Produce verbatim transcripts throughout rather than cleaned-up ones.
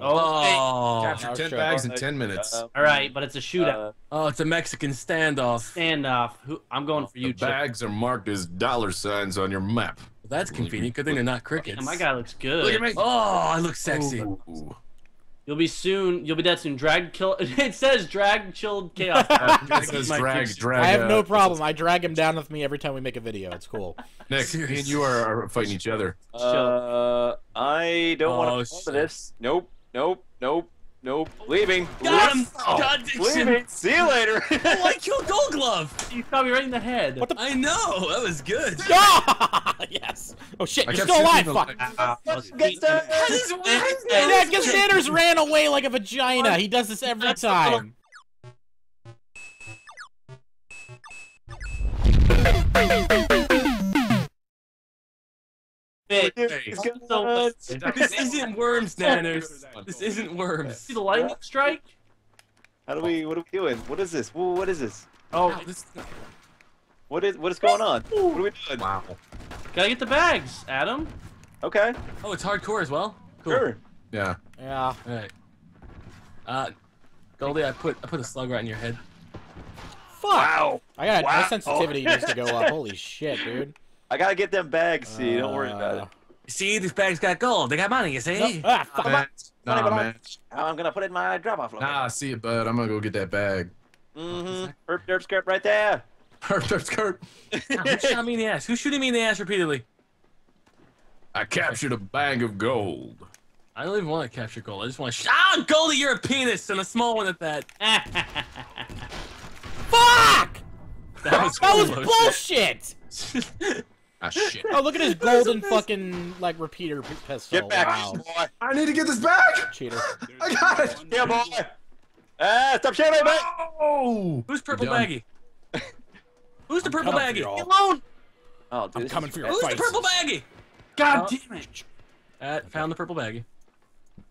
Oh, capture ten bags in ten minutes. All right, but it's a shootout. Uh, oh, it's a Mexican standoff. Standoff. Who? I'm going for you. The bags are marked as dollar signs on your map. Well, that's convenient. Good thing they're not crickets. My guy looks good. Look at me. Oh, I look sexy. Ooh. You'll be soon. You'll be dead soon. Drag kill. It says drag chilled chaos. It says drag drag. I have no problem. I drag him down with me every time we make a video. It's cool. Nick, me and you are, are fighting each other. Uh, I don't oh, want to for this. Nope. Nope. Nope. Nope. Leaving. Got him. Oh. God, leaving. See you later. Oh, I killed Gold Glove. You shot me right in the head. What the? I know. That was good. Yes. Oh shit, I you're still alive, fuck. Uh, uh, yeah, Seananners ran away like a vagina. He does this every time. Hey, so this isn't worms, Seananners. This isn't worms. See the lightning strike? How do we, what are we doing? What is this? What is this? Oh, this. What is, what is going on? What are we doing? Wow. Gotta get the bags, Adam. Okay. Oh, it's hardcore as well? Cool. Sure. Yeah. Yeah. All right. Uh, Goldy, I put I put a slug right in your head. Fuck! Wow. I got wow. My sensitivity needs to go up. Holy shit, dude. I gotta get them bags, see? Uh, Don't worry about it. See, these bags got gold. They got money, you see? No. Ah, fuck. Man. Money, nah, man. I'm gonna put it in my drop-off locker. Nah, see it, bud. I'm gonna go get that bag. Mm-hmm. Herp, derp, skirt right there. Herp, derp, skirt. Nah, who shot me in the ass? Who's shooting me in the ass repeatedly? I captured a bag of gold. I don't even want to capture gold. I just want to sh- Ah, Goldy, you're a penis, and a small one at that. Fuck! That was, that was bullshit! Ah, shit. Oh, look at his golden fucking, like, repeater pistol. Get back, wow. Boy. I need to get this back! Cheater. I got it! Yeah, boy! Ah, uh, stop shooting, mate! Oh! Who's purple baggy? Who's the purple baggie? Leave alone! Oh, dude, I'm coming for your Who's fights. the purple baggie? God oh. damn it! Uh, found the purple baggie.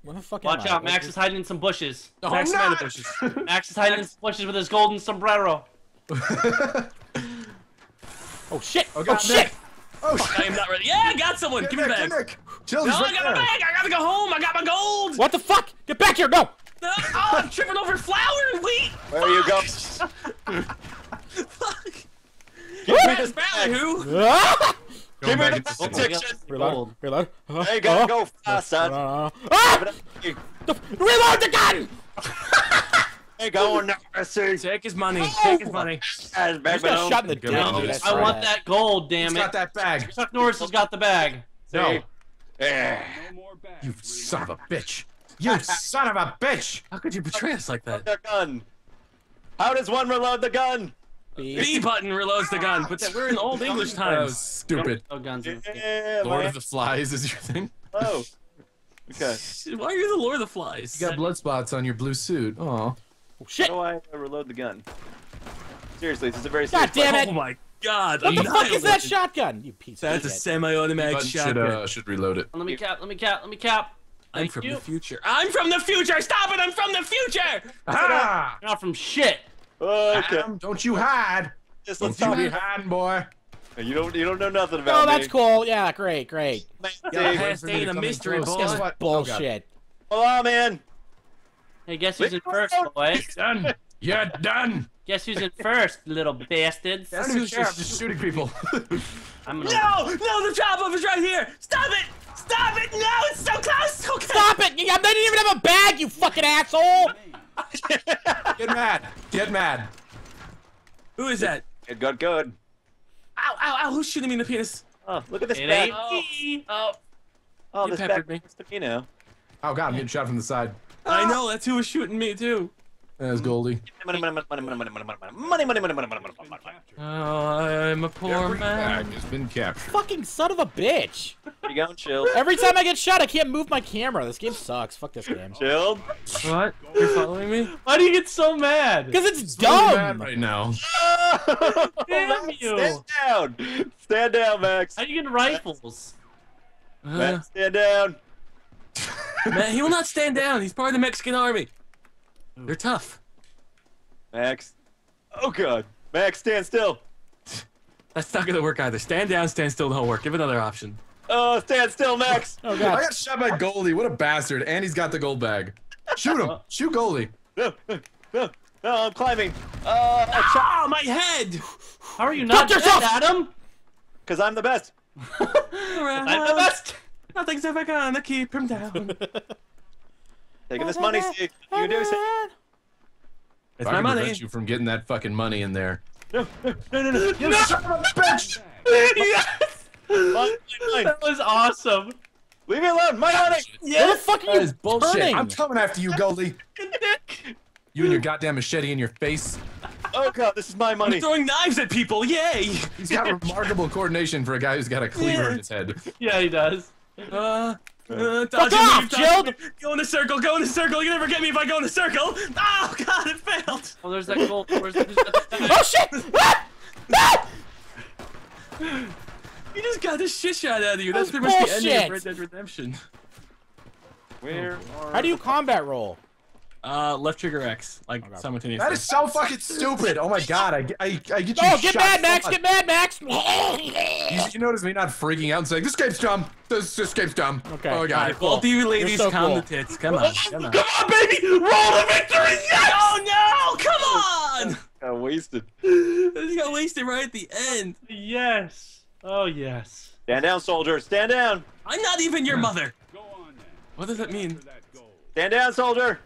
Where the fuck Watch am out, I? Max is hiding in some bushes. No, Max I'm not. Bushes. Max is hiding in some bushes with his golden sombrero. Oh shit! Oh, God, oh shit! Oh shit! I am not ready. Yeah, I got someone! Get Give Nick, me the bag! Chill, no, right I got there. my bag! I gotta go home! I got my gold! What the fuck? Get back here! No! No! Oh, I'm tripping over flour and wheat! Where are you going? Fuck! Give me this bag! Give me the protection! Reload. Reload. Huh? There you go. Oh. Go fast, son. Uh, ah! Reload the gun! Hey, go on, sir. Take his money. Oh! Take his money. He's got shot in the down. Dude, I right. want that gold, damn He's it. Got that bag. Chuck Norris has got the bag. No. no more bags, you son of a bitch. You son of a bitch. How could you betray us like that? Their gun. How does one reload the gun? B. B button reloads the gun, but that, we're in old English times. Stupid. Oh, guns. Yeah, Lord of the Flies is your thing? Oh. Okay. Why are you the Lord of the Flies? You got blood spots on your blue suit. Aw. Oh, shit. How do I uh, reload the gun? Seriously, this is a very serious God damn play. it! Oh my god. What the fuck is that shotgun? You piece of shit. That's a semi-automatic shotgun. Should, uh, should reload it. Let me cap, let me cap, let me cap. I'm Thank from you. the future. I'm from the future! Stop it! I'm from the future! Ah! Not from shit. Okay. Adam, don't you hide! Just don't you be hiding, boy. You don't, you don't know nothing about me. No, that's cool. Yeah, great, great. Guess what? Bullshit. Hold on, man. Hey, guess who's in first, boy? Done. You're done. Guess who's in first, little bastards. Guess who's just shooting people. I'm gonna... No, no, the drop-off is right here. Stop it! Stop it! No, it's so close. Okay. Stop it! I didn't even have a bag, you fucking asshole. Get mad. Get mad. Who is that? It got good. Ow, ow, ow. Who's shooting me in the penis? Oh, look at this it bag. Oh, oh, oh this bag me. You know. Oh, God, I'm getting shot from the side. Oh. I know. That's who was shooting me, too. That was Goldy. Money, money, money, money, money, money, money, money, money, money, money, money. Oh, I'm a poor Every man. Every bag has been captured. Fucking son of a bitch. You going, Chilled? Every time I get shot, I can't move my camera. This game sucks. Fuck this game. Chilled? What? You're following me? Why do you get so mad? Because it's, it's dumb. Really mad right now. Oh, damn Max, you. Stand down. Stand down, Max. How do you get rifles? Max, uh, Max stand down. Man, he will not stand down. He's part of the Mexican army. They're tough. Max. Oh, God. Max, stand still. That's not going to work either. Stand down, stand still, don't work. Give another option. Oh, stand still, Max. Oh, God. I got shot by Goldy. What a bastard. And he's got the gold bag. Shoot him. Shoot Goldy. No, no, no, I'm climbing. Uh, Ow, my head. How are you not dead, Adam? Because I'm the best. I'm the best. Nothing's ever gonna keep him down. Taking this money, Steve. You can do it. It's my money. I prevent you from getting that fucking money in there. No, no, no, no, no. You son of a bitch! Yes! That was awesome. Leave me alone, my honey! Yes! What the fuck are you bullshit? Turning? I'm coming after you, Goldy. You and your goddamn machete in your face. Oh god, this is my money. I'm throwing knives at people, yay! He's got remarkable coordination for a guy who's got a cleaver yeah. in his head. Yeah, he does. Uh... Uh, Fuck off, Chilled! Go in a circle, go in a circle, you never get me if I go in a circle! Oh god, it failed! Oh, there's that gold, where's the, that oh shit! Ah! Ah! You just got this shit shot out of you, that's, that's pretty bullshit. Much the end of Red Dead Redemption. Where are... How do you combat roll? Uh, left trigger X, like oh, simultaneously. That is so fucking stupid! Oh my god, I, I, I get you oh, get shot mad, Max, get mad, Max! You, you notice me not freaking out and saying, this game's dumb! This, this game's dumb! Okay. Oh my god. Right, cool. All you ladies, so calm cool. the tits, come on, come on. Come on, baby! Roll the victory! Yes! Oh no, come on! I got wasted. This got wasted right at the end. Yes. Oh yes. Stand down, soldier, stand down! I'm not even your mother! Go on, then. What does that mean? Stand down, soldier!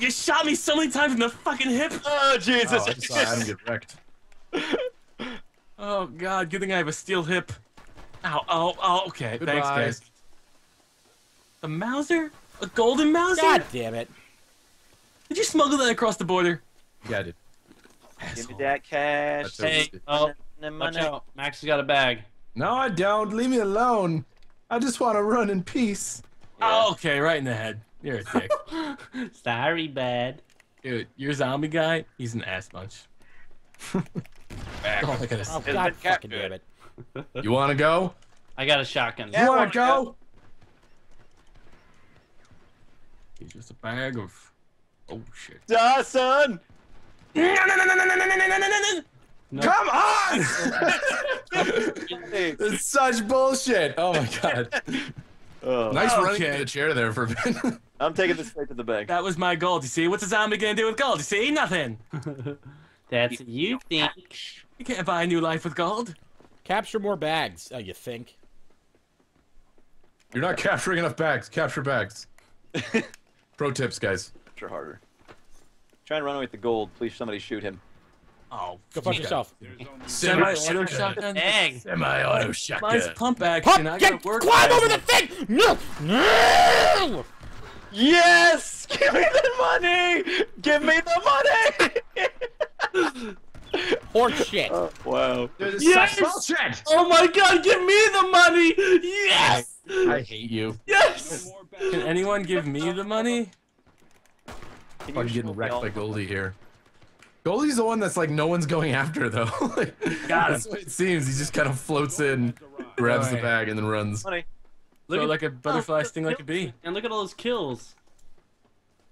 You shot me so many times in the fucking hip! Oh, Jesus! Oh, I just saw Adam get wrecked. Oh, God. Good thing I have a steel hip. Ow, oh, oh, okay. Goodbye. Thanks, guys. A Mauser? A golden Mauser? God damn it. Did you smuggle that across the border? Yeah, I did. Asshole. Give me that cash. Hey, oh, watch out. Max has got a bag. No, I don't. Leave me alone. I just want to run in peace. Yeah. Oh, okay. Right in the head. You're a dick. Sorry, bad. Dude, your zombie guy, he's an ass munch. Oh, look at this. Oh, God fucking damn it. You wanna go? I got a shotgun. You wanna go? go? He's just a bag of... Oh, shit. Dawson! No, no, no, no, no, no, no, no, no, no, no, come on! It's such bullshit. Oh, my God. Oh. Nice oh, running okay. to the chair there for a minute. I'm taking this straight to the bank. That was my gold, you see? What's a zombie gonna do with gold, you see? Nothing! That's what you think. You can't buy a new life with gold. Capture more bags, oh, you think. You're not capturing enough bags. Capture bags. Pro tips, guys. Capture harder. Try and run away with the gold. Please somebody shoot him. Oh, go fuck yourself. Semi-auto shotgun. Semi-auto shotgun. Mine's pump action. Pump, I gotta work climb over the thing! No! No! Yes! Give me the money! Give me the money! Or shit. Oh, wow. Yes! Bullshit. Oh my god, give me the money! Yes! I, I hate you. Yes! Can anyone give me the money? I'm getting wrecked by Goldy here. Goldy's the one that's like no one's going after though. Like, that's what it seems. He just kind of floats in, grabs right. the bag, and then runs. Funny. Look so at, like a butterfly, oh, sting like a bee. And look at all those kills.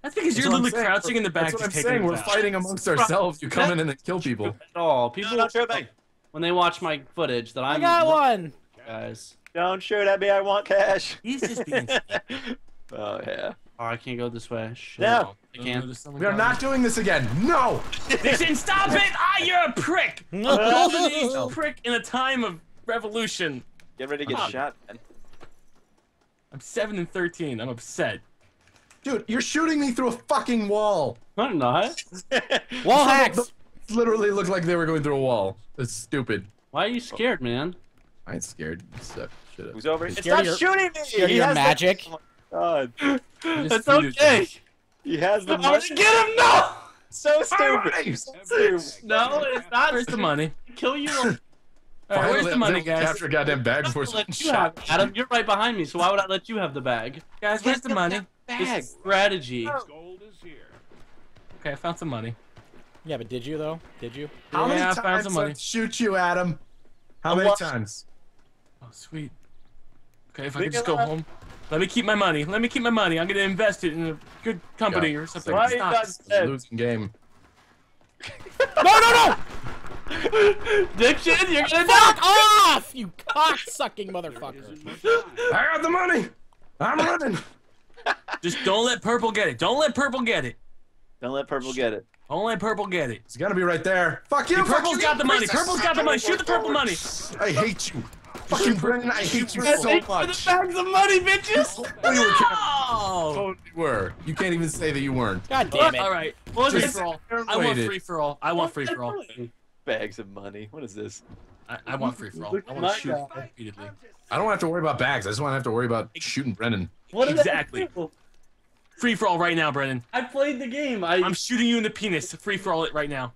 That's because that's you're literally crouching in the back. That's what I'm saying. We're out. Fighting amongst ourselves. You come in and then kill people. At all. People no, don't shoot me. When they watch my footage, that I'm. I got one. Guys, don't shoot at me. I want cash. He's just being. Oh yeah. Oh, I can't go this way. Shit. No. I can't. We are not doing this again. No! Nixon, stop it! Ah, you're a prick! A golden age prick in a time of revolution. Get ready to get oh. shot, man. I'm seven and thirteen. I'm upset. Dude, you're shooting me through a fucking wall. I'm not. Wall hacks! Literally looked like they were going through a wall. That's stupid. Why are you scared, man? I ain't scared. Shut up. Who's over here? Stop shooting me! He has magic. God. That's okay. He has the money. I want to get him! No! So stupid. So stupid. No, it's not. Where's the money? Kill you. All right, where's the money, guys? Capture a goddamn bag before it's shot. Adam, you're right behind me, so why would I let you have the bag? Guys, where's the money? Bag. This is strategy. Gold is here. Okay, I found some money. Yeah, but did you though? Did you? How many times I shoot you, Adam? How many times? Oh, sweet. Okay, if I could just go home. Let me keep my money. Let me keep my money. I'm gonna invest it in a good company yeah. or something. Why it's a losing game. No, no, no! Diction, you're gonna knock off, you cock-sucking motherfucker. I got the money. I'm running. Just don't let purple get it. Don't let purple get it. Don't let purple get it. Don't let purple get it. It's gonna be right there. Fuck you. Purple's got the money. Purple's got the money. Shoot the purple money. I hate you. Fucking Brendan, I hate you so much. For the bags of money, bitches. No. You were. You can't even say that you weren't. God damn it. All right. Well, free for all. I want free for all. I want free for all. Bags of money. What is this? I, I want free for all. I want to shoot repeatedly. I don't have to worry about bags. I just want to have to worry about shooting Brendan. What exactly? Free for all right now, Brendan. I played the game. I... I'm shooting you in the penis. Free for all it right now.